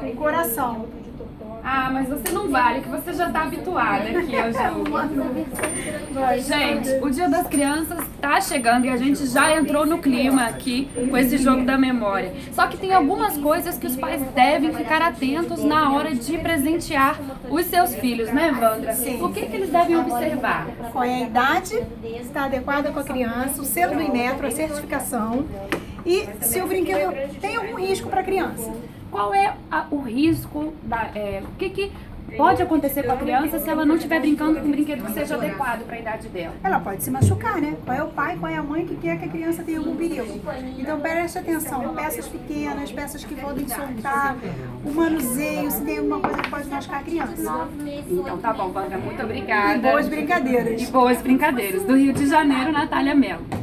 com coração. Ah, mas você não vale, que você já tá habituada aqui ao jogo. Gente, o Dia das Crianças tá chegando e a gente já entrou no clima aqui com esse jogo da memória. Só que tem algumas coisas que os pais devem ficar atentos na hora de presentear os seus filhos, né, Evandra? Sim. O que eles devem observar? Qual é a idade, está adequada com a criança, o selo do Inmetro, a certificação e se o brinquedo tem algum risco para a criança. Qual é o risco, o que pode acontecer com a criança se ela não estiver brincando com um brinquedo que seja adequado para a idade dela? Ela pode se machucar, né? Qual é o pai, qual é a mãe que quer que a criança tenha algum perigo? Então preste atenção, peças pequenas, peças que podem soltar, o manuseio, se tem alguma coisa que pode machucar a criança. Então tá bom, Evandra, muito obrigada. E boas brincadeiras. Do Rio de Janeiro, Natália Mello.